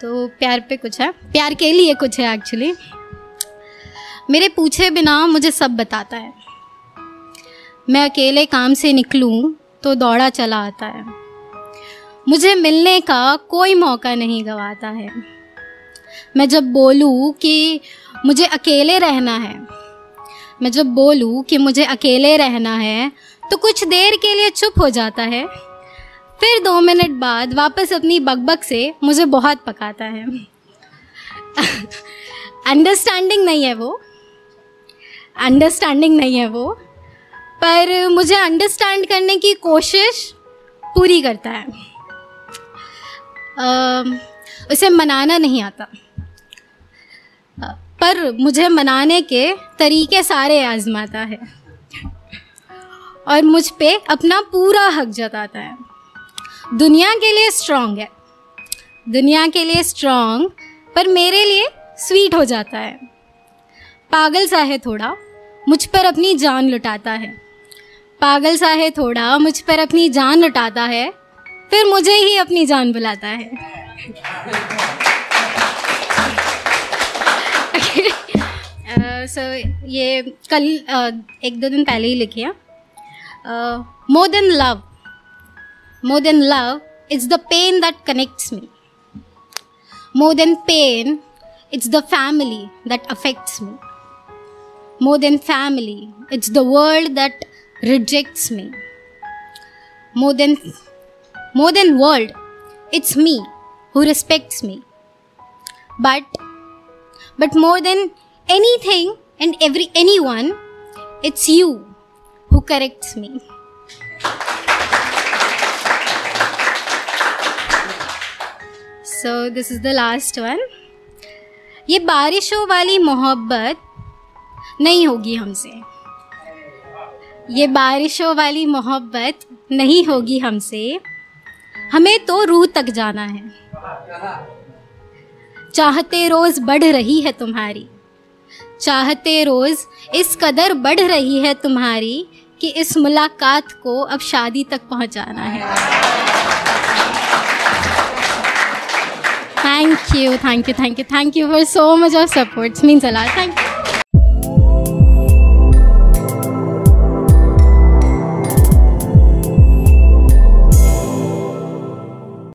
तो प्यार पे कुछ है, प्यार के लिए कुछ है एक्चुअली। मेरे पूछे बिना मुझे सब बताता है। मैं अकेले काम से निकलूँ तो दौड़ा चला आता है। मुझे मिलने का कोई मौका नहीं गंवाता है। मैं जब बोलूँ कि मुझे अकेले रहना है, मैं जब बोलूँ कि मुझे अकेले रहना है तो कुछ देर के लिए चुप हो जाता है, फिर 2 मिनट बाद वापस अपनी बकबक से मुझे बहुत पकाता है। अंडरस्टैंडिंग नहीं है वो, अंडरस्टैंडिंग नहीं है वो, पर मुझे अंडरस्टैंड करने की कोशिश पूरी करता है। उसे मनाना नहीं आता, पर मुझे मनाने के तरीके सारे आजमाता है और मुझ पे अपना पूरा हक जताता है। दुनिया के लिए स्ट्रांग है, दुनिया के लिए स्ट्रांग, पर मेरे लिए स्वीट हो जाता है। पागल सा है थोड़ा, मुझ पर अपनी जान लुटाता है। पागल सा है थोड़ा, मुझ पर अपनी जान लुटाता है, फिर मुझे ही अपनी जान बुलाता है। ये कल एक दो दिन पहले ही लिखी है। More than love it's the pain that connects me. More than pain it's the family that affects me. More than family, it's the world that rejects me. More than world, it's me who respects me. But more than anything and anyone, it's you who corrects me. So this is the last one. ये बारिशों वाली मोहब्बत नहीं होगी हमसे, ये बारिशों वाली मोहब्बत नहीं होगी हमसे, हमें तो रूह तक जाना है। चाहते रोज बढ़ रही है तुम्हारी, चाहते रोज इस कदर बढ़ रही है तुम्हारी कि इस मुलाकात को अब शादी तक पहुंचाना है। Thank you, thank you, thank you, thank you for so much of support, means a lot, thank you.